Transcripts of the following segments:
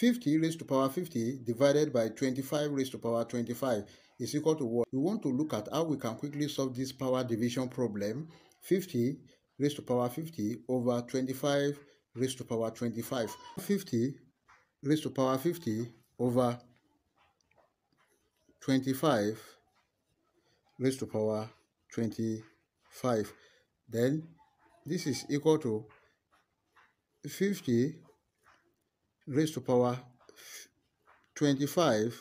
50 raised to power 50 divided by 25 raised to power 25 is equal to what? We want to look at how we can quickly solve this power division problem, 50 raised to power 50 over 25 raised to power 25. 50 raised to power 50 over 25 raised to power 25. Then this is equal to 50 raised to power 25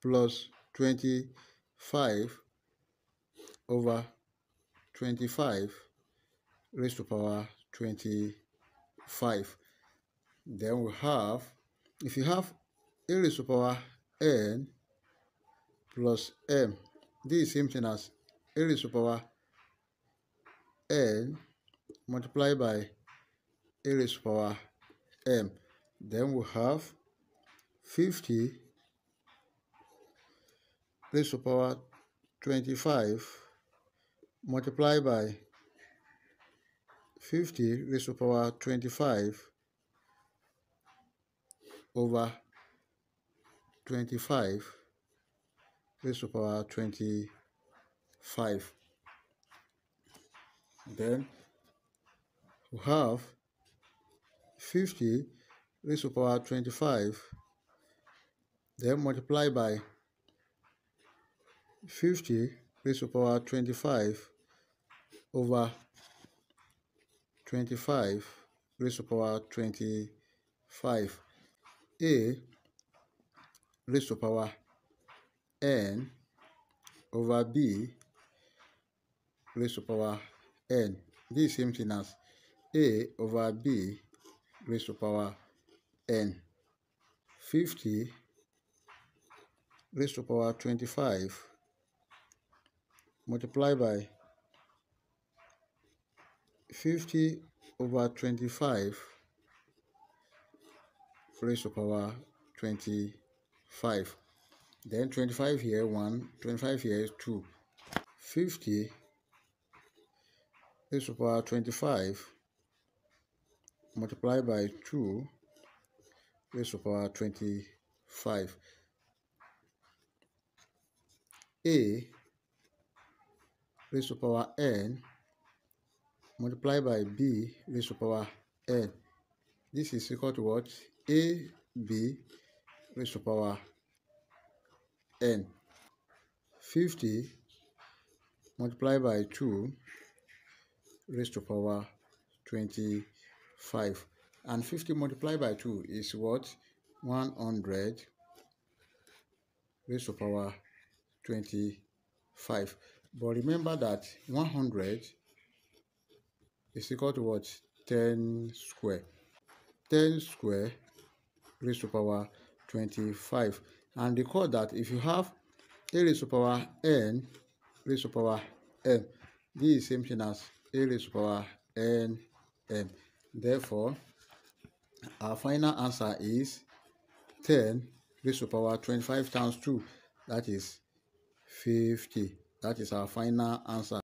plus 25 over 25 raised to power 25. Then we have, if you have a raised to power n plus m, this is same thing as a raised to power n multiplied by a raised to power m. Then we have 50 raised to power 25 multiplied by 50 raised to power 25 over 25 raised to power 25. Then we have 50 raised to power 25, then multiply by 50 raised to power 25 over 25 raised to power 25. A raised to power n over b raised to power n. This is same thing as a over b raised to power n. 50 raised to power 25 multiplied by 50 over 25 raised to power 25. Then 25 here 1, 25 here is 2. 50 raised to power 25 multiplied by 2 raised to power 25. A raised to power n multiplied by b raised to power n. This is equal to what? A b raised to power n. 50 multiplied by 2 raised to power 25. And 50 multiplied by 2 is what? 100 raised to power 25. But remember that 100 is equal to what? 10 square. 10 square raised to power 25. And recall that if you have a raised to power n raised to power m, this is same thing as a raised to power n m. Therefore, our final answer is 10 raised to power 25 times 2, that is 50. That is our final answer.